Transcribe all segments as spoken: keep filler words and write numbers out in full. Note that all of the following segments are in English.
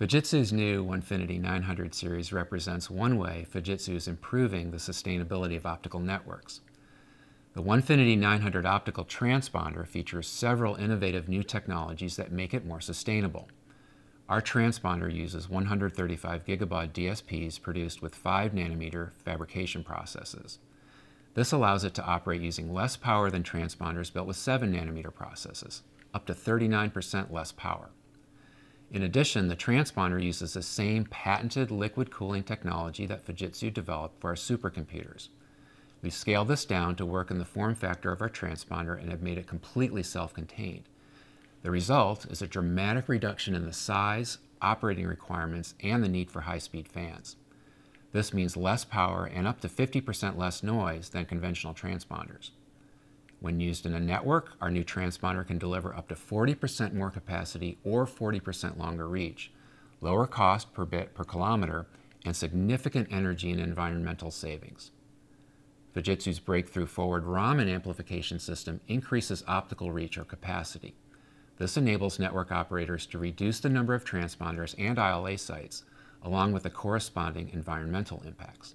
Fujitsu's new one finity nine hundred series represents one way Fujitsu is improving the sustainability of optical networks. The one finity nine hundred optical transponder features several innovative new technologies that make it more sustainable. Our transponder uses one hundred thirty-five gigabaud D S Ps produced with five nanometer fabrication processes. This allows it to operate using less power than transponders built with seven nanometer processes, up to thirty-nine percent less power. In addition, the transponder uses the same patented liquid cooling technology that Fujitsu developed for our supercomputers. We've scaled this down to work in the form factor of our transponder and have made it completely self-contained. The result is a dramatic reduction in the size, operating requirements, and the need for high-speed fans. This means less power and up to fifty percent less noise than conventional transponders. When used in a network, our new transponder can deliver up to forty percent more capacity or forty percent longer reach, lower cost per bit per kilometer, and significant energy and environmental savings. Fujitsu's breakthrough forward Raman amplification system increases optical reach or capacity. This enables network operators to reduce the number of transponders and I L A sites, along with the corresponding environmental impacts.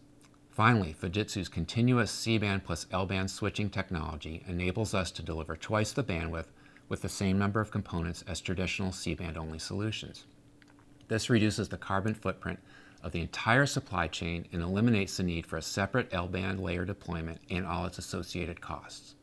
Finally, Fujitsu's continuous C band plus L band switching technology enables us to deliver twice the bandwidth with the same number of components as traditional C band only solutions. This reduces the carbon footprint of the entire supply chain and eliminates the need for a separate L band layer deployment and all its associated costs.